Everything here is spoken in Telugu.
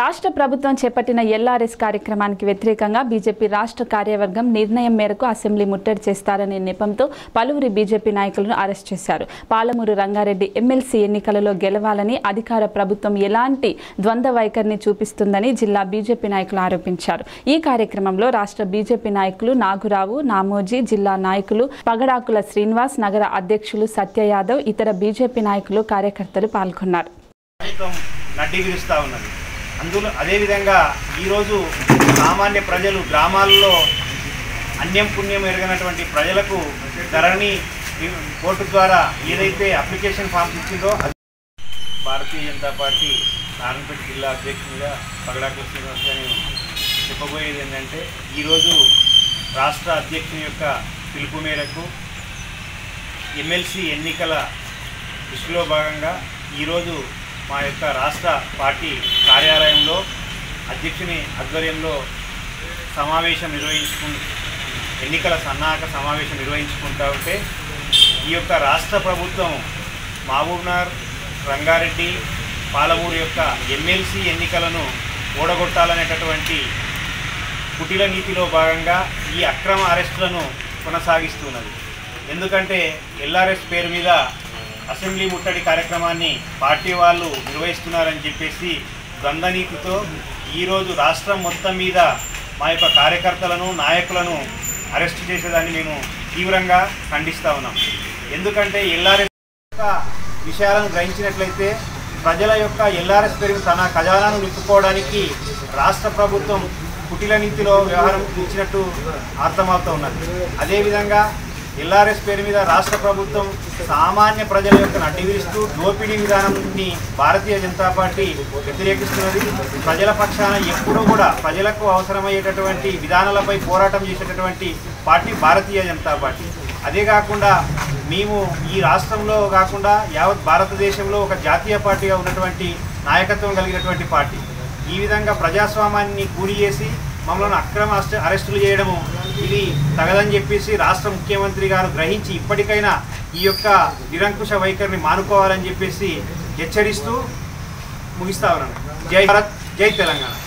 రాష్ట్ర ప్రభుత్వం చేపట్టిన ఎల్ఆర్ఎస్ కార్యక్రమానికి వ్యతిరేకంగా బీజేపీ రాష్ట్ర కార్యవర్గం నిర్ణయం మేరకు అసెంబ్లీ ముట్టడి చేస్తారనే నిపంతో పలువురు బీజేపీ నాయకులను అరెస్ట్ చేశారు. పాలమూరు రంగారెడ్డి ఎమ్మెల్సీ ఎన్నికలలో గెలవాలని అధికార ప్రభుత్వం ఎలాంటి ద్వంద్వ వైఖరిని చూపిస్తుందని జిల్లా బీజేపీ నాయకులు ఆరోపించారు. ఈ కార్యక్రమంలో రాష్ట్ర బీజేపీ నాయకులు నాగురావు, నామోజీ, జిల్లా నాయకులు పగడాకుల శ్రీనివాస్, నగర అధ్యక్షులు సత్య యాదవ్, ఇతర బీజేపీ నాయకులు, కార్యకర్తలు పాల్గొన్నారు. అందులో అదేవిధంగా ఈరోజు సామాన్య ప్రజలు గ్రామాల్లో అన్యం పుణ్యం ఎరగనటువంటి ప్రజలకు ధరణి కోర్టు ద్వారా ఏదైతే అప్లికేషన్ ఫామ్స్ ఇచ్చిందో భారతీయ జనతా పార్టీ నారాయణపేట జిల్లా అధ్యక్షునిగా పగడాకుల శ్రీనివాస్ గారిని చెప్పబోయేది ఏంటంటే, ఈరోజు రాష్ట్ర అధ్యక్షుని యొక్క పిలుపు మేరకు ఎమ్మెల్సీ ఎన్నికల దృష్టిలో భాగంగా ఈరోజు మా యొక్క రాష్ట్ర పార్టీ కార్యాలయంలో అధ్యక్షుని ఆధ్వర్యంలో సమావేశం ఎన్నికల సన్నాహక సమావేశం నిర్వహించుకుంటూ ఉంటే, ఈ యొక్క రాష్ట్ర ప్రభుత్వం మహబూబ్నగర్, రంగారెడ్డి, పాలమూరు యొక్క ఎమ్మెల్సీ ఎన్నికలను ఓడగొట్టాలనేటటువంటి కుటిల నీతిలో భాగంగా ఈ అక్రమ అరెస్టులను కొనసాగిస్తున్నది. ఎందుకంటే ఎల్ఆర్ఎస్ పేరు మీద అసెంబ్లీ ముట్టడి కార్యక్రమాన్ని పార్టీ వాళ్ళు నిర్వహిస్తున్నారని చెప్పేసి ద్వంద్వనీతితో ఈరోజు రాష్ట్రం మొత్తం మీద మా యొక్క కార్యకర్తలను, నాయకులను అరెస్ట్ చేసేదాన్ని మేము తీవ్రంగా ఖండిస్తూ ఉన్నాం. ఎందుకంటే ఎల్ఆర్ఎస్ యొక్క విషయాలను గ్రహించినట్లయితే ప్రజల యొక్క ఎల్ఆర్ఎస్ పేరు తన ఖజానాను నింపుకోవడానికి రాష్ట్ర ప్రభుత్వం కుటిల నీతిలో వ్యవహారం ఇచ్చినట్టు అర్థమవుతూ ఉన్నది. అదేవిధంగా ఎల్ఆర్ఎస్ పేరు మీద రాష్ట్ర ప్రభుత్వం సామాన్య ప్రజల యొక్క అడ్డగిరిస్తూ దోపిడీ విధానాన్ని భారతీయ జనతా పార్టీ వ్యతిరేకిస్తున్నది. ప్రజల పక్షాన ఎప్పుడూ కూడా ప్రజలకు అవసరమయ్యేటటువంటి విధానాలపై పోరాటం చేసేటటువంటి పార్టీ భారతీయ జనతా పార్టీ. అదే కాకుండా మేము ఈ రాష్ట్రంలో కాకుండా యావత్ భారతదేశంలో ఒక జాతీయ పార్టీగా ఉన్నటువంటి నాయకత్వం కలిగినటువంటి పార్టీ. ఈ విధంగా ప్రజాస్వామ్యాన్ని కూలి చేసి మమ్మల్ని అక్రమ అరెస్టులు చేయడము ఇది తగదని చెప్పేసి రాష్ట్ర ముఖ్యమంత్రి గారు గ్రహించి ఇప్పటికైనా ఈ యొక్క నిరంకుశ వైఖరిని మానుకోవాలని చెప్పేసి హెచ్చరిస్తూ ముగిస్తా ఉన్నాను. జై భారత్, జై తెలంగాణ.